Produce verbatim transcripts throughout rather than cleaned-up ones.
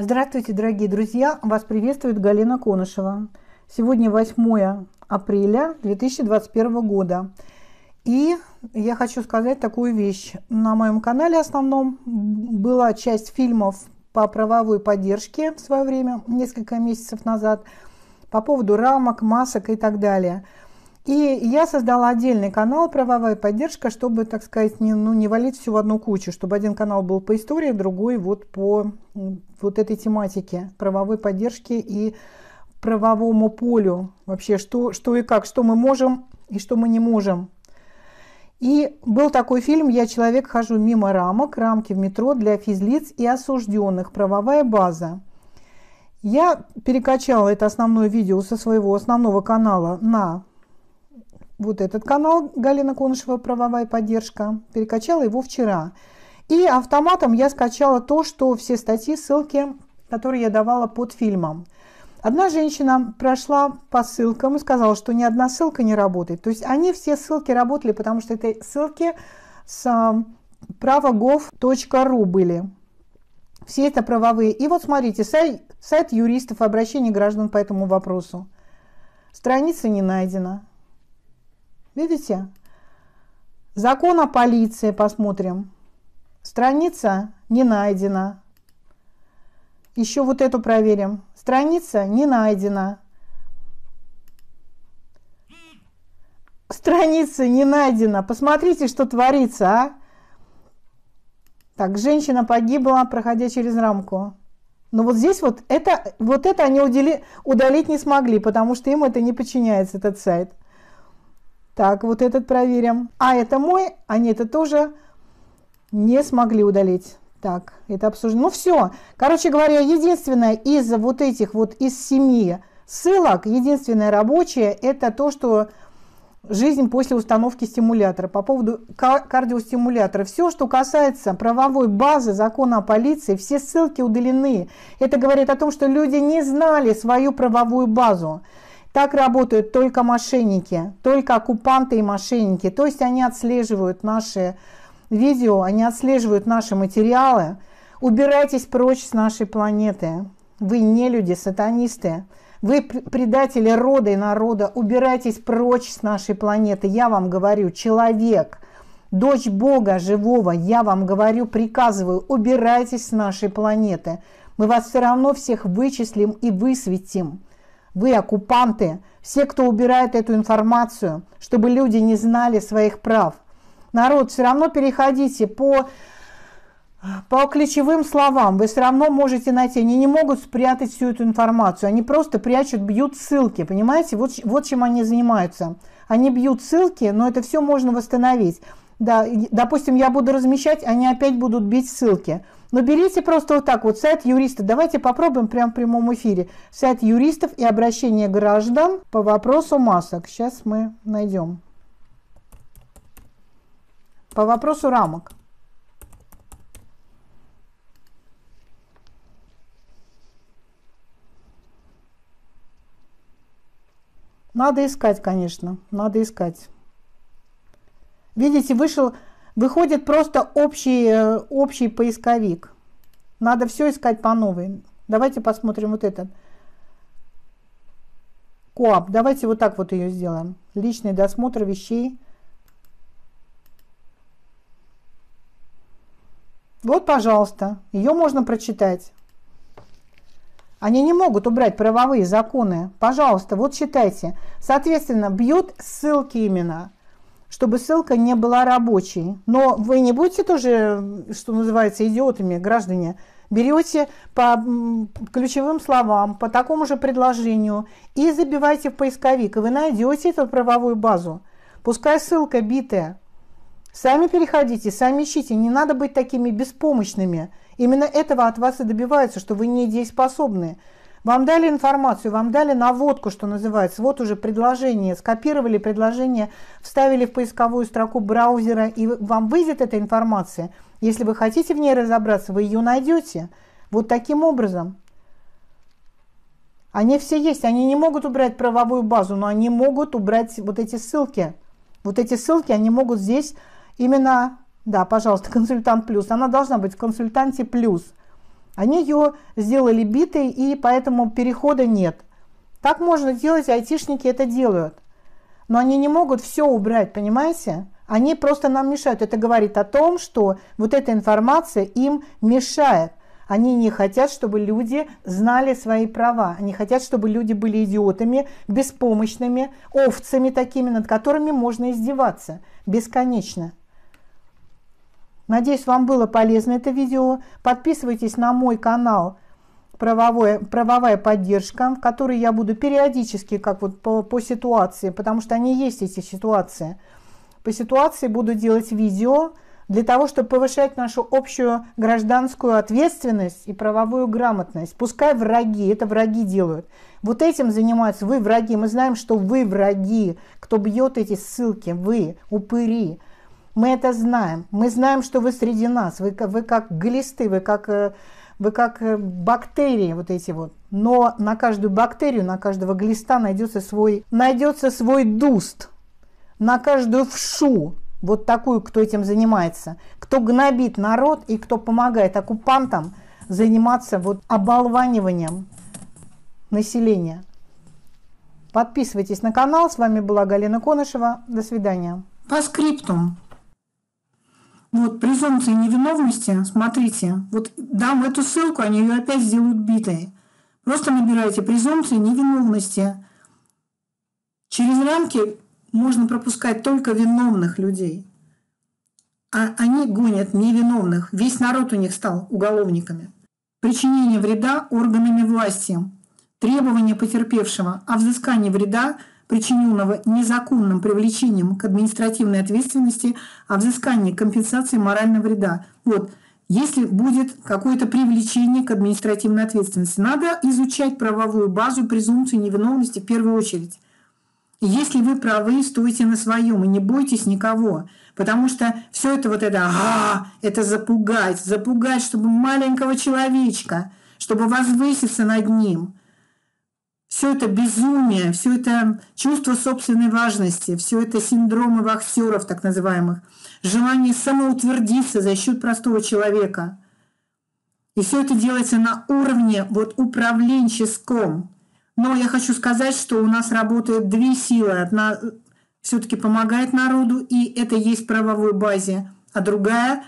Здравствуйте, дорогие друзья! Вас приветствует Галина Конышева. Сегодня восьмое апреля две тысячи двадцать первого года. И я хочу сказать такую вещь. На моем канале основном была часть фильмов по правовой поддержке в свое время, несколько месяцев назад, по поводу рамок, масок и так далее. И я создала отдельный канал «Правовая поддержка», чтобы, так сказать, не, ну, не валить все в одну кучу, чтобы один канал был по истории, другой вот по вот этой тематике правовой поддержки и правовому полю. Вообще, что, что и как, что мы можем и что мы не можем. И был такой фильм «Я человек, хожу мимо рамок. Рамки в метро для физлиц и осужденных. Правовая база». Я перекачала это основное видео со своего основного канала на вот этот канал Галина Конышева «Правовая поддержка». Перекачала его вчера. И автоматом я скачала то, что все статьи, ссылки, которые я давала под фильмом. Одна женщина прошла по ссылкам и сказала, что ни одна ссылка не работает. То есть они все ссылки работали, потому что это ссылки с правогов точка ру были. Все это правовые. И вот смотрите, сайт, сайт юристов, обращение граждан по этому вопросу. Страница не найдена. Видите? Закон о полиции, посмотрим. Страница не найдена. Еще вот эту проверим. Страница не найдена. Страница не найдена. Посмотрите, что творится, а? Так, женщина погибла, проходя через рамку. Но вот здесь вот это, вот это они удали, удалить не смогли, потому что им это не подчиняется, этот сайт. Так, вот этот проверим. А это мой, они это тоже не смогли удалить. Так, это обсуждено. Ну все, короче говоря, единственное из вот этих вот, из семи ссылок, единственное рабочее, это то, что жизнь после установки стимулятора. По поводу кардиостимулятора. Все, что касается правовой базы, закона о полиции, все ссылки удалены. Это говорит о том, что люди не знали свою правовую базу. Так работают только мошенники, только оккупанты и мошенники. То есть они отслеживают наши видео, они отслеживают наши материалы. Убирайтесь прочь с нашей планеты. Вы нелюди, сатанисты. Вы предатели рода и народа. Убирайтесь прочь с нашей планеты. Я вам говорю, человек, дочь Бога живого, я вам говорю, приказываю, убирайтесь с нашей планеты. Мы вас все равно всех вычислим и высветим. Вы оккупанты, все, кто убирает эту информацию, чтобы люди не знали своих прав. Народ, все равно переходите по, по ключевым словам. Вы все равно можете найти. Они не могут спрятать всю эту информацию. Они просто прячут, бьют ссылки. Понимаете? Вот, вот чем они занимаются. Они бьют ссылки, но это все можно восстановить. Да, допустим, я буду размещать, они опять будут бить ссылки. Но берите просто вот так вот сайт юриста. Давайте попробуем прямо в прямом эфире. Сайт юристов и обращение граждан по вопросу масок. Сейчас мы найдем. По вопросу рамок. Надо искать, конечно. Надо искать. Видите, вышел... Выходит просто общий, общий поисковик. Надо все искать по новой. Давайте посмотрим вот этот. КоАП. Давайте вот так вот ее сделаем. Личный досмотр вещей. Вот, пожалуйста. Ее можно прочитать. Они не могут убрать правовые законы. Пожалуйста, вот читайте. Соответственно, бьют ссылки именно, чтобы ссылка не была рабочей. Но вы не будете тоже, что называется, идиотами, граждане. Берете по ключевым словам, по такому же предложению и забивайте в поисковик, и вы найдете эту правовую базу. Пускай ссылка битая. Сами переходите, сами ищите. Не надо быть такими беспомощными. Именно этого от вас и добиваются, что вы недееспособны. Вам дали информацию, вам дали наводку, что называется. Вот уже предложение, скопировали предложение, вставили в поисковую строку браузера, и вам выйдет эта информация. Если вы хотите в ней разобраться, вы ее найдете. Вот таким образом. Они все есть, они не могут убрать правовую базу, но они могут убрать вот эти ссылки. Вот эти ссылки они могут здесь именно... Да, пожалуйста, «Консультант Плюс». Она должна быть в «Консультанте Плюс». Они ее сделали битой, и поэтому перехода нет. Так можно делать, айтишники это делают. Но они не могут все убрать, понимаете? Они просто нам мешают. Это говорит о том, что вот эта информация им мешает. Они не хотят, чтобы люди знали свои права. Они хотят, чтобы люди были идиотами, беспомощными, овцами такими, над которыми можно издеваться бесконечно. Надеюсь, вам было полезно это видео. Подписывайтесь на мой канал «Правовое, правовая поддержка», в которой я буду периодически, как вот по, по ситуации, потому что они есть, эти ситуации. По ситуации буду делать видео для того, чтобы повышать нашу общую гражданскую ответственность и правовую грамотность. Пускай враги, это враги делают. Вот этим занимаются вы, враги. Мы знаем, что вы враги, кто бьет эти ссылки, вы, упыри. Мы это знаем. Мы знаем, что вы среди нас. Вы, вы как глисты, вы как, вы как бактерии вот эти вот. Но на каждую бактерию, на каждого глиста найдется свой, найдется свой дуст. На каждую вшу. Вот такую, кто этим занимается, кто гнобит народ и кто помогает оккупантам заниматься вот оболваниванием населения. Подписывайтесь на канал. С вами была Галина Конышева. До свидания. По скриптум. Вот презумпция невиновности. Смотрите, вот дам эту ссылку, они ее опять сделают битой. Просто набирайте презумпцию невиновности. Через рамки можно пропускать только виновных людей. А они гонят невиновных. Весь народ у них стал уголовниками. Причинение вреда органами власти. Требование потерпевшего о взыскании вреда, причиненного незаконным привлечением к административной ответственности, о взыскании компенсации морального вреда. Вот. Если будет какое-то привлечение к административной ответственности, надо изучать правовую базу презумпции невиновности в первую очередь. Если вы правы, стойте на своем и не бойтесь никого, потому что все это вот это, а, это запугать, запугать, чтобы маленького человечка, чтобы возвыситься над ним. Все это безумие, все это чувство собственной важности, все это синдромы вахтеров, так называемых, желание самоутвердиться за счет простого человека. И все это делается на уровне вот управленческом. Но я хочу сказать, что у нас работают две силы. Одна все-таки помогает народу, и это есть в правовой базе, а другая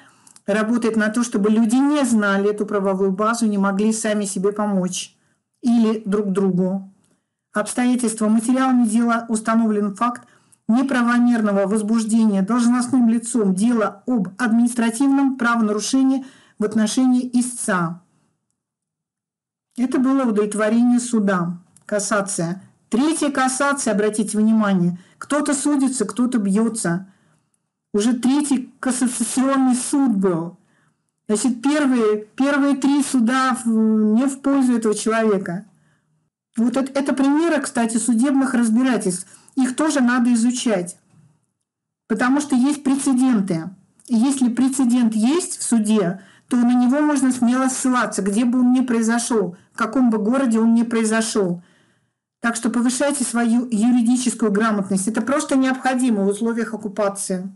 работает на то, чтобы люди не знали эту правовую базу, не могли сами себе помочь или друг другу. Обстоятельства материалами дела установлен факт неправомерного возбуждения должностным лицом дела об административном правонарушении в отношении истца. Это было удовлетворение суда. Кассация. Третья кассация, обратите внимание, кто-то судится, кто-то бьется. Уже третий кассационный суд был. Значит, первые, первые три суда не в пользу этого человека. Вот это, это примеры, кстати, судебных разбирательств. Их тоже надо изучать. Потому что есть прецеденты. И если прецедент есть в суде, то на него можно смело ссылаться, где бы он ни произошел, в каком бы городе он ни произошел. Так что повышайте свою юридическую грамотность. Это просто необходимо в условиях оккупации.